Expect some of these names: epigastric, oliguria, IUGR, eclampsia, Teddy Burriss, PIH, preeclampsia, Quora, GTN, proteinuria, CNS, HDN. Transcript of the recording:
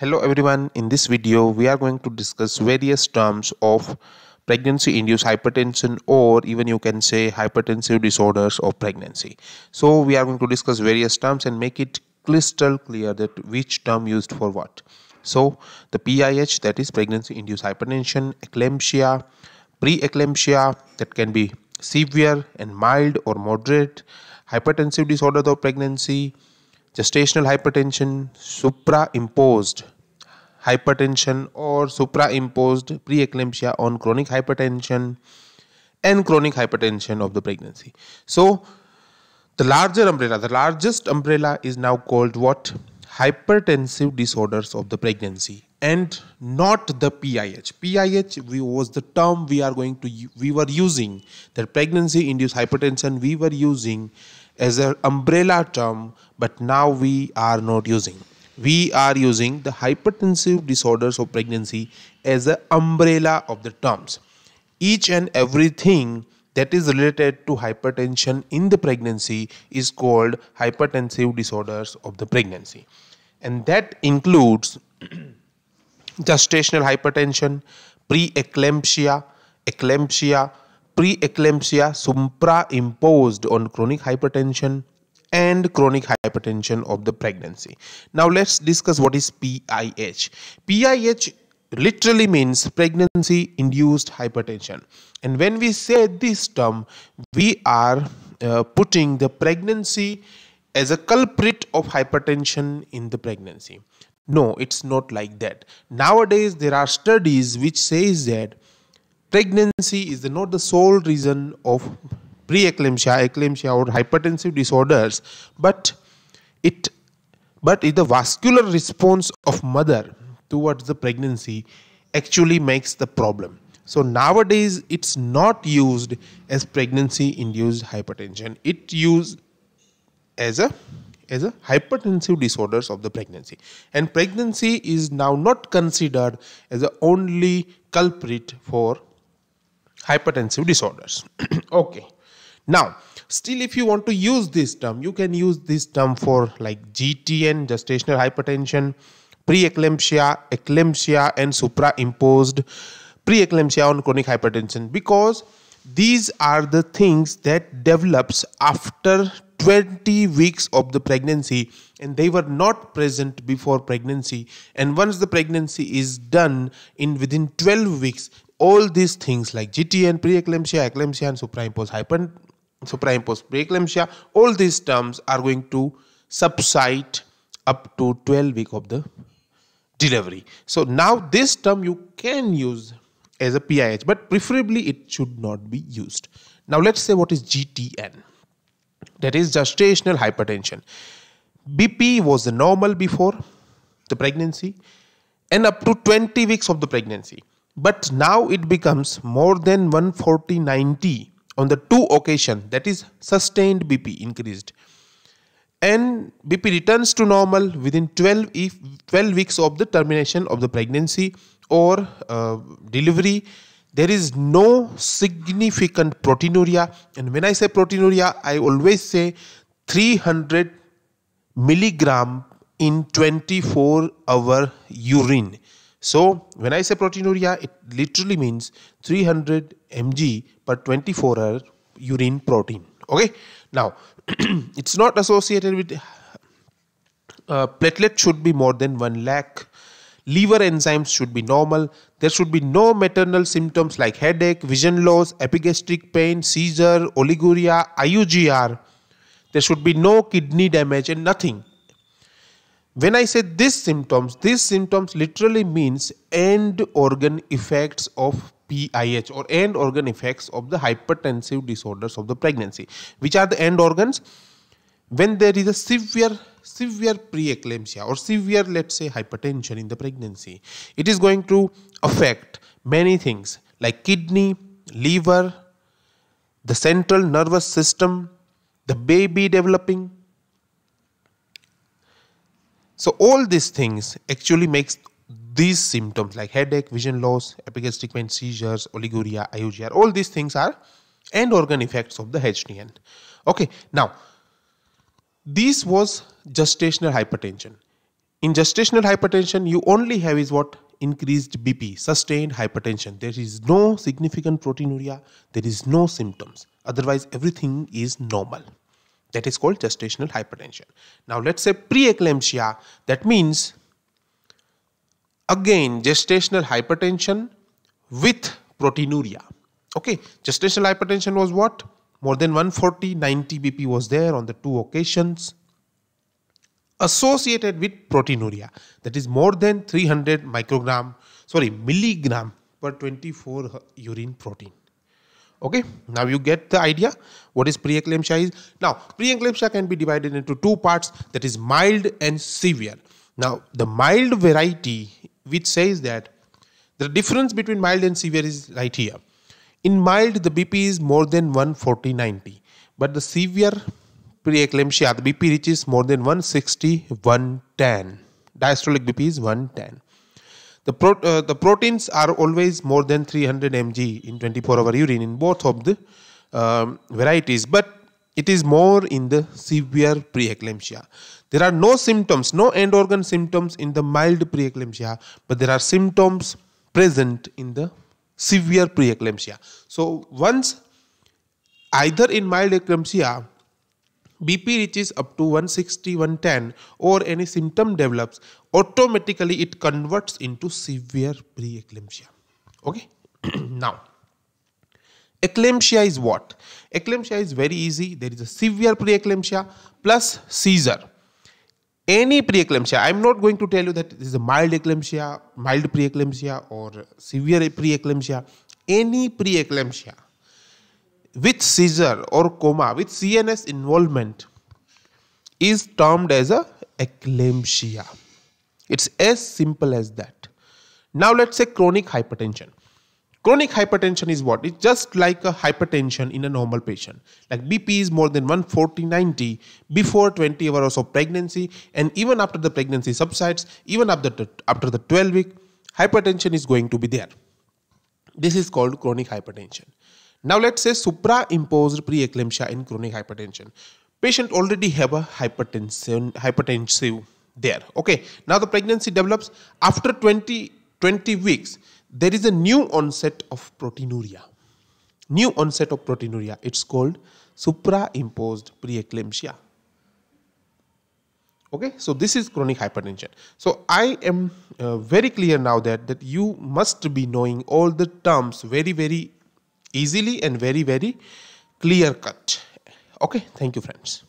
Hello everyone, in this video we are going to discuss various terms of pregnancy induced hypertension, or even you can say hypertensive disorders of pregnancy. So we are going to discuss various terms and make it crystal clear that which term used for what. So the PIH, that is pregnancy induced hypertension, eclampsia, preeclampsia, that can be severe and mild or moderate, hypertensive disorder of pregnancy, gestational hypertension, supraimposed hypertension or supraimposed preeclampsia on chronic hypertension, and chronic hypertension of the pregnancy. So the largest umbrella is now called what? Hypertensive disorders of the pregnancy, and not the PIH. PIH was the term we were using, that pregnancy induced hypertension we were using as an umbrella term, but now we are not using. We are using the hypertensive disorders of pregnancy as an umbrella of the terms. Each and everything that is related to hypertension in the pregnancy is called hypertensive disorders of the pregnancy. And that includes gestational hypertension, preeclampsia, eclampsia, preeclampsia supraimposed on chronic hypertension, and chronic hypertension of the pregnancy. Now let's discuss what is PIH. PIH literally means pregnancy induced hypertension, and when we say this term we are putting the pregnancy as a culprit of hypertension in the pregnancy. No, it's not like that. Nowadays there are studies which says that pregnancy is not the sole reason of preeclampsia, eclampsia or hypertensive disorders, but the vascular response of mother towards the pregnancy actually makes the problem. So nowadays it's not used as pregnancy induced hypertension. It used as a hypertensive disorders of the pregnancy, and pregnancy is now not considered as the only culprit for hypertensive disorders. Okay, now still if you want to use this term, you can use this term for like GTN, gestational hypertension, preeclampsia, eclampsia and supraimposed preeclampsia on chronic hypertension, because these are the things that develops after 20 weeks of the pregnancy, and they were not present before pregnancy, and once the pregnancy is done within 12 weeks all these things like GTN, preeclampsia, eclampsia and supraimposed preeclampsia, all these terms are going to subside up to 12 weeks of the delivery. So now this term you can use as a PIH, but preferably it should not be used. Now let's say what is GTN, that is gestational hypertension. BP was normal before the pregnancy and up to 20 weeks of the pregnancy, but now it becomes more than 140/90 on the two occasions, that is sustained BP increased, and BP returns to normal within 12 weeks of the termination of the pregnancy or delivery. There is no significant proteinuria, and when I say proteinuria I always say 300 milligram in 24-hour urine. So when I say proteinuria, it literally means 300 mg per 24-hour urine protein. Okay, now it's not associated with platelet should be more than 1 lakh, liver enzymes should be normal, there should be no maternal symptoms like headache, vision loss, epigastric pain, seizure, oliguria, IUGR, there should be no kidney damage and nothing. When I say these symptoms literally means end organ effects of PIH or end organ effects of the hypertensive disorders of the pregnancy. Which are the end organs? When there is a severe preeclampsia or severe, let's say, hypertension in the pregnancy, it is going to affect many things like kidney, liver, the central nervous system, the baby developing. So all these things actually makes these symptoms like headache, vision loss, epigastric pain, seizures, oliguria, IUGR, all these things are end organ effects of the HDN. Okay, now this was gestational hypertension. In gestational hypertension, you only have is what? Increased BP, sustained hypertension. There is no significant proteinuria. There is no symptoms. Otherwise, everything is normal. That is called gestational hypertension. Now, let's say preeclampsia. That means, again, gestational hypertension with proteinuria. Okay, gestational hypertension was what? More than 140, 90 BP was there on the two occasions. Associated with proteinuria, that is more than 300 milligram per 24 urine protein. Okay, now you get the idea what is preeclampsia is. Now, preeclampsia can be divided into two parts, that is mild and severe. Now, the mild variety, which says that the difference between mild and severe is right here. In mild, the BP is more than 140-90, but the severe preeclampsia, the BP reaches more than 160-110. Diastolic BP is 110. The proteins are always more than 300 mg in 24-hour urine in both of the varieties, but it is more in the severe preeclampsia. There are no symptoms, no end organ symptoms in the mild preeclampsia, but there are symptoms present in the severe preeclampsia. So once either in mild preeclampsia, BP reaches up to 160, 110 or any symptom develops, automatically it converts into severe preeclampsia. Okay, now eclampsia is what? Eclampsia is very easy. There is a severe preeclampsia plus seizure. Any preeclampsia, I am not going to tell you that this is a mild eclampsia, mild preeclampsia or severe preeclampsia. Any preeclampsia with seizure or coma, with CNS involvement is termed as a eclampsia. It's as simple as that. Now let's say chronic hypertension. Chronic hypertension is what? It's just like a hypertension in a normal patient. Like BP is more than 140-90 before 20 hours of pregnancy, and even after the pregnancy subsides, even after the 12 week, hypertension is going to be there. This is called chronic hypertension. Now let's say superimposed preeclampsia in chronic hypertension. Patient already have a hypertensive there. Okay. Now the pregnancy develops. After 20 weeks, there is a new onset of proteinuria. New onset of proteinuria. It's called superimposed preeclampsia. Okay. So this is chronic hypertension. So I am very clear now that you must be knowing all the terms very, very easily and very, very clear cut. Okay, thank you, friends.